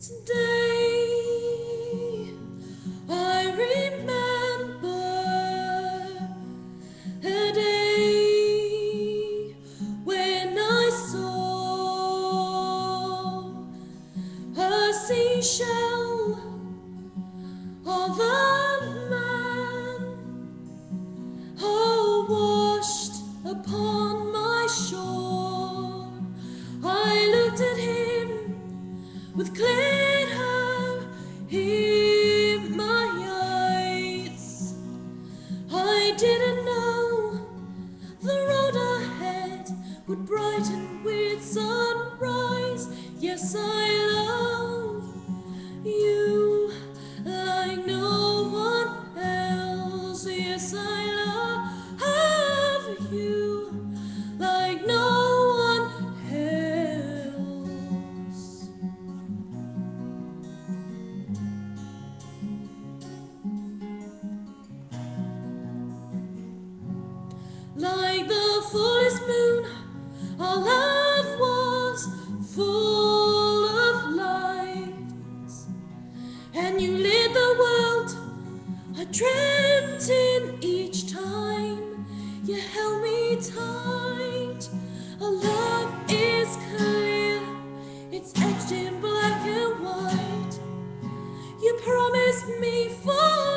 Today I remember a day when I saw a seashell of a man, oh, washed upon my shore. I looked at him with clear in my eyes. I didn't know the road ahead would brighten with sunrise. Yes, I love you like no one else. Yes, I love you like no one else. Like the fullest moon, our love was full of light, and you lit the world. I dreamt in each time you held me tight. Our love is clear, it's etched in black and white. You promised me for